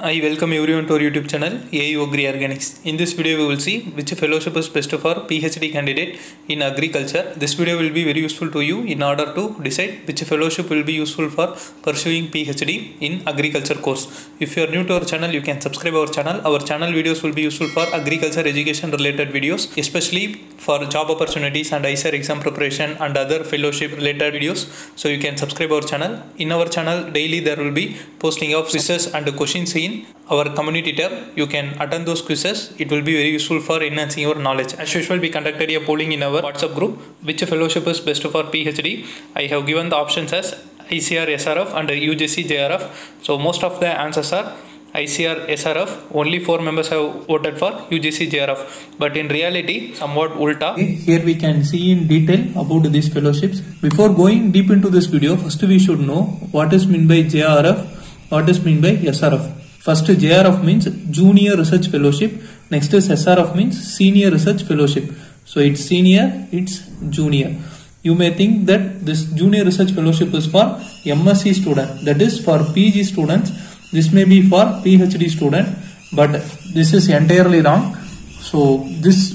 I welcome everyone to our YouTube channel Au Agri Organics. In this video we will see which fellowship is best for PhD candidate in agriculture. This video will be very useful to you in order to decide which fellowship will be useful for pursuing PhD in agriculture course. If you are new to our channel, you can subscribe our channel. Our channel videos will be useful for agriculture education related videos, especially for job opportunities and ICAR exam preparation and other fellowship related videos. So you can subscribe our channel. In our channel daily there will be posting of research and questions in our community tab. You can attend those quizzes. It will be very useful for enhancing your knowledge. As usual, we conducted a polling in our WhatsApp group, which fellowship is best for PhD. I have given the options as ICR, SRF and UGC, JRF. So most of the answers are ICR, SRF. Only 4 members have voted for UGC, JRF. But in reality, somewhat ulta. Here we can see in detail about these fellowships. Before going deep into this video, first we should know what is meant by JRF, what is meant by SRF. First, JRF means Junior Research Fellowship. Next is SRF means Senior Research Fellowship. So it's Senior, it's Junior. You may think that this Junior Research Fellowship is for MSc student, that is for PG students. This may be for PhD student, but this is entirely wrong. So this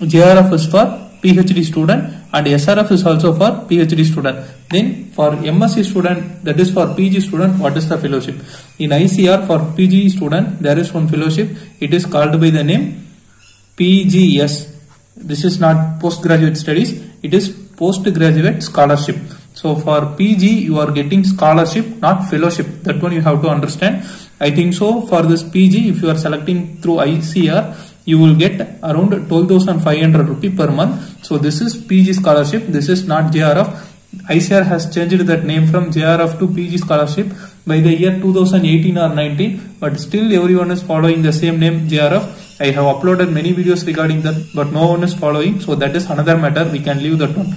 JRF is for PhD student and SRF is also for PhD student. Then for MSc student, that is for PG student, what is the fellowship? In ICR for PG student, there is one fellowship. It is called by the name PGS. This is not postgraduate studies. It is postgraduate scholarship. So for PG, you are getting scholarship, not fellowship. That one you have to understand. I think so for this PG, if you are selecting through ICR, you will get around 12,500 rupee per month. So this is PG scholarship. This is not JRF. ICAR has changed that name from JRF to PG scholarship by the year 2018 or 19, but still everyone is following the same name JRF. I have uploaded many videos regarding that, but no one is following. So that is another matter. We can leave that one.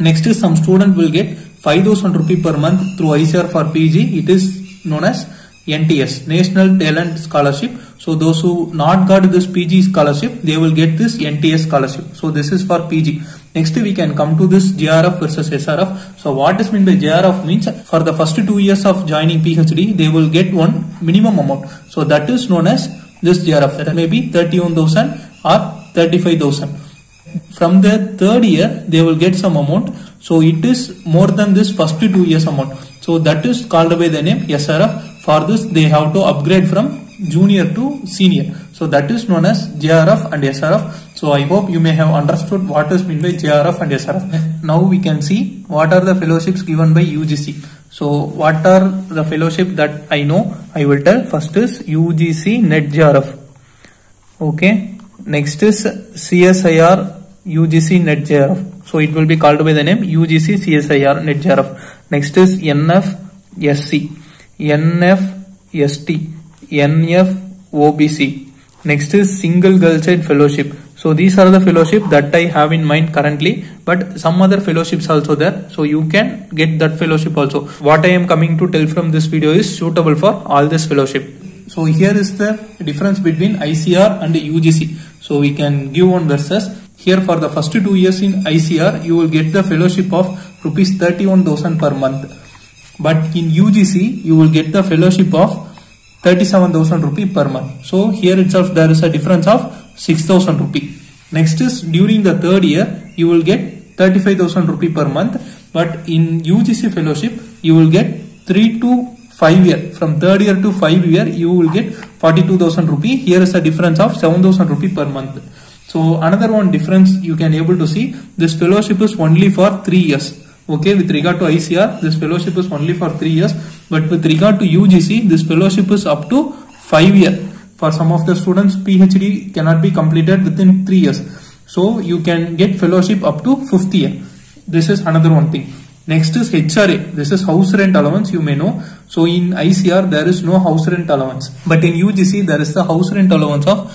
Next is some student will get 5,000 rupee per month through ICAR for PG. It is known as NTS, National Talent Scholarship. So those who not got this PG scholarship, they will get this NTS scholarship. So this is for PG. Next we can come to this JRF versus SRF. So what is meant by JRF means for the first 2 years of joining PhD, they will get one minimum amount. So that is known as this JRF. That may be 31,000 or 35,000. From the third year, they will get some amount. So it is more than this first 2 years amount. So that is called by the name SRF. For this, they have to upgrade from junior to senior. So that is known as JRF and SRF. So I hope you may have understood what is meant by JRF and SRF. Now we can see what are the fellowships given by UGC. So what are the fellowship that I know? I will tell. First is UGC Net JRF. Okay. Next is CSIR UGC Net JRF. So it will be called by the name UGC CSIR Net JRF. Next is NFSC. NFST, NFOBC. Next is Single Girl Child Fellowship. So these are the fellowship that I have in mind currently, but some other fellowships also there. So you can get that fellowship also. What I am coming to tell from this video is suitable for all this fellowship. So here is the difference between ICR and UGC. So we can give one versus. Here for the first 2 years in ICR, you will get the fellowship of rupees 31,000 per month. But in UGC, you will get the fellowship of 37,000 rupee per month. So here itself there is a difference of 6,000 rupee. Next is during the third year, you will get 35,000 rupee per month. But in UGC fellowship, you will get 3 to 5 year. From third year to 5 year, you will get 42,000 rupee. Here is a difference of 7,000 rupee per month. So another one difference you can able to see, this fellowship is only for 3 years. Okay, with regard to ICR, this fellowship is only for 3 years. But with regard to UGC, this fellowship is up to 5 years. For some of the students, PhD cannot be completed within 3 years. So, you can get fellowship up to 5th year. This is another one thing. Next is HRA. This is house rent allowance, you may know. So, in ICR, there is no house rent allowance. But in UGC, there is the house rent allowance of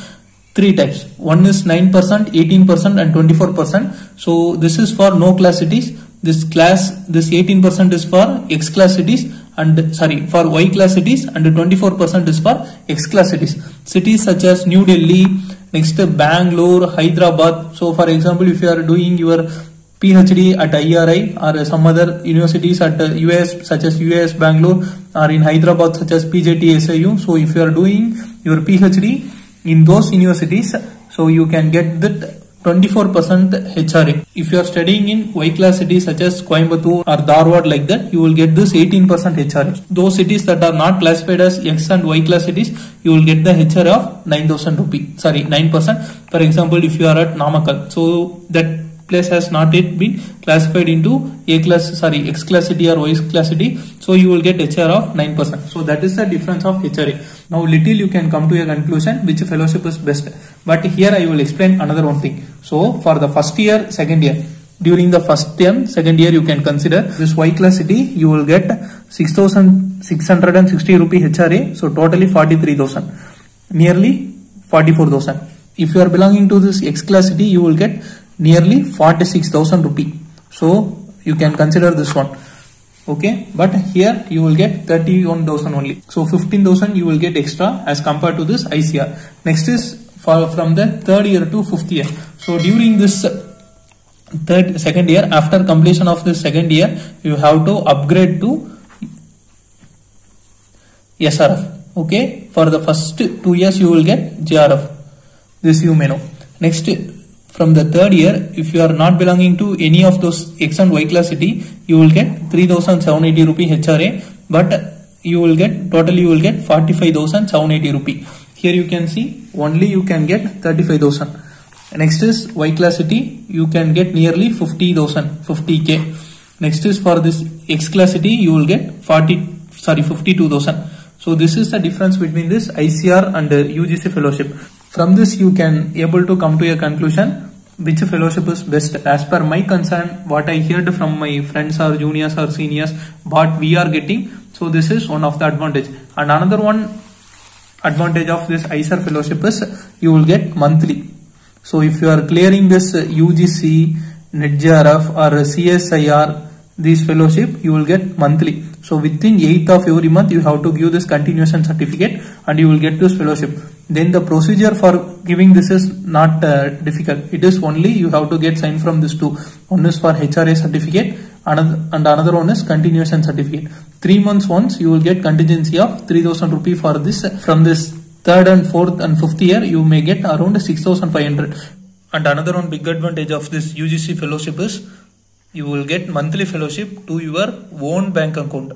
3 types. One is 9%, 18% and 24%. So, this is for no class cities. This 18% is for X class cities and for Y class cities, and 24% is for X class cities. Cities such as New Delhi, next Bangalore, Hyderabad. So for example, if you are doing your PhD at IRI or some other universities at US such as UAS Bangalore or in Hyderabad such as PJT SAU. So if you are doing your PhD in those universities, so you can get that 24% HRA. If you are studying in Y class cities such as Coimbatore or Dharwad like that, you will get this 18% HRA. Those cities that are not classified as X and Y class cities, you will get the HRA of 9%. For example, if you are at Namakkal, so that place has not yet been classified into X class city or Y class city, so you will get HRA of 9%. So that is the difference of HRA. Now little you can come to a conclusion which fellowship is best, but here I will explain another one thing. So for the first year, second year, during the first term, second year, you can consider this Y class city, you will get 6,660 rupee HRA, so totally 43,000, nearly 44,000. If you are belonging to this X class city, you will get nearly 46,000 rupee. So you can consider this one. Okay, but here you will get 31,000 only. So 15,000 you will get extra as compared to this ICR. Next is from the third year to fifth year. So during this second year, after completion of this second year, you have to upgrade to SRF. Okay, for the first 2 years you will get JRF. This you may know. Next, from the third year, if you are not belonging to any of those X and Y class city, you will get 3,780 rupee HRA, but you will get, totally you will get 45,780 rupee. Here you can see, only you can get 35,000. Next is Y class city, you can get nearly 50,000. Next is for this X class city, you will get 52,000. So this is the difference between this ICR and UGC fellowship. From this you can able to come to a conclusion which fellowship is best. As per my concern, what I heard from my friends or juniors or seniors, what we are getting, so this is one of the advantage. And another one advantage of this ICAR fellowship is you will get monthly. So if you are clearing this UGC, NetJRF or CSIR, this fellowship you will get monthly. So within 8th of every month you have to give this continuation certificate and you will get this fellowship. Then the procedure for giving this is not difficult. It is only you have to get signed from these two. One is for HRA certificate and another one is continuation certificate. 3 months once you will get contingency of 3,000 rupee for this. From this third and fourth and fifth year you may get around 6,500. And another one big advantage of this UGC fellowship is you will get monthly fellowship to your own bank account.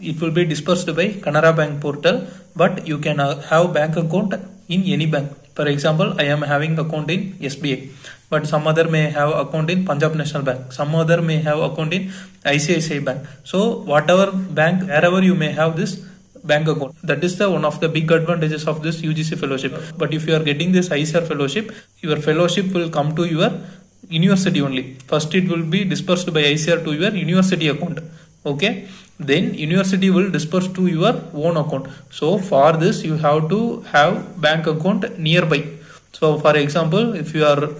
It will be dispersed by Canara Bank portal, but you can have bank account in any bank. For example, I am having account in SBI, but some other may have account in Punjab National Bank, some other may have account in ICICI Bank. So whatever bank, wherever you may have this bank account, that is the one of the big advantages of this UGC fellowship. But if you are getting this ICAR fellowship, your fellowship will come to your university only. First it will be dispersed by ICAR to your university account. Okay, then university will disperse to your own account. So for this you have to have bank account nearby. So for example, if you are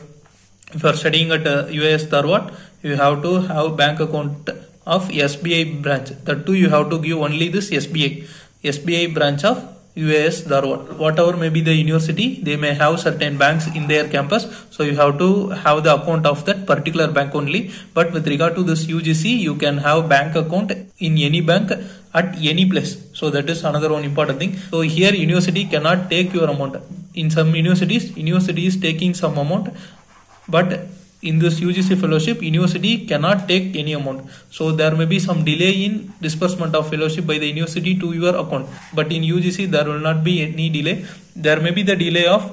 studying at UAS Dharwad, you have to have bank account of SBI branch. That too you have to give only this SBI branch of UAS Dharwad. Whatever may be the university, they may have certain banks in their campus, so you have to have the account of that particular bank only. But with regard to this UGC, you can have bank account in any bank at any place. So that is another one important thing. So here university cannot take your amount. In some universities, university is taking some amount, but in this UGC fellowship, university cannot take any amount. So there may be some delay in disbursement of fellowship by the university to your account. But in UGC, there will not be any delay. There may be the delay of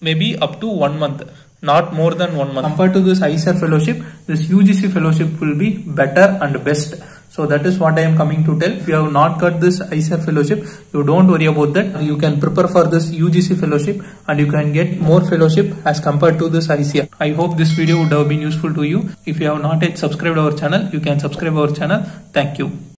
maybe up to 1 month, not more than 1 month. Compared to this ICAR fellowship, this UGC fellowship will be better and best. So that is what I am coming to tell. If you have not got this ICAR fellowship, you don't worry about that. You can prepare for this UGC fellowship and you can get more fellowship as compared to this ICAR. I hope this video would have been useful to you. If you have not yet subscribed our channel, you can subscribe our channel. Thank you.